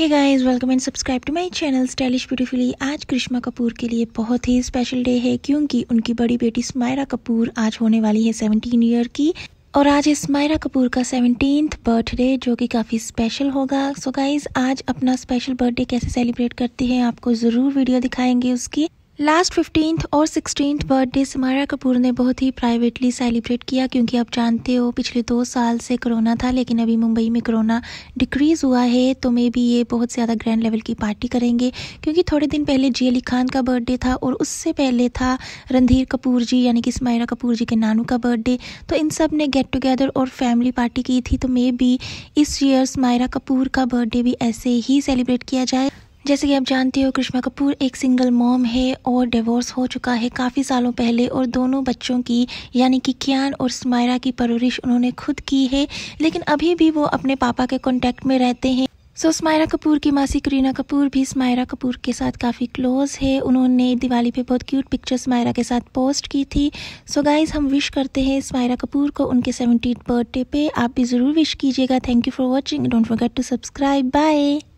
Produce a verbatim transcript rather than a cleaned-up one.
Hey guys, welcome and subscribe to my channel stylish beautifully. आज कृष्णा कपूर के लिए बहुत ही स्पेशल डे है क्योंकि उनकी बड़ी बेटी समायरा कपूर आज होने वाली है सत्रह ईयर की और आज है समायरा कपूर का सेवनटीन्थ बर्थडे जो कि काफ़ी स्पेशल होगा। सो गाइस, आज अपना स्पेशल बर्थडे कैसे सेलिब्रेट करती है आपको ज़रूर वीडियो दिखाएंगे उसकी। लास्ट फिफ्टीन्थ और सिक्सटीन्थ बर्थडे समायरा कपूर ने बहुत ही प्राइवेटली सेलिब्रेट किया क्योंकि आप जानते हो पिछले दो साल से कोरोना था, लेकिन अभी मुंबई में कोरोना डिक्रीज़ हुआ है तो मे बी ये बहुत ज़्यादा ग्रैंड लेवल की पार्टी करेंगे। क्योंकि थोड़े दिन पहले जेह अली खान का बर्थडे था और उससे पहले था रणधीर कपूर जी यानी कि समायरा कपूर जी के नानू का बर्थडे, तो इन सब ने गेट टुगेदर और फैमिली पार्टी की थी। तो मे बी इस ईयर समायरा कपूर का बर्थडे भी ऐसे ही सेलिब्रेट किया जाए। जैसे कि आप जानते हो कृष्णा कपूर एक सिंगल मॉम है और डिवोर्स हो चुका है काफ़ी सालों पहले और दोनों बच्चों की यानी कि कियान और समायरा की परवरिश उन्होंने खुद की है, लेकिन अभी भी वो अपने पापा के कांटेक्ट में रहते हैं। सो so, समायरा कपूर की मासी करीना कपूर भी समायरा कपूर के साथ काफ़ी क्लोज है। उन्होंने दिवाली पे बहुत क्यूट पिक्चर समायरा के साथ पोस्ट की थी। सो so, गाइज, हम विश करते हैं समायरा कपूर को उनके सेवनटीन्थ बर्थडे पे। आप भी ज़रूर विश कीजिएगा। Thank you for watching. Don't forget to subscribe. Bye.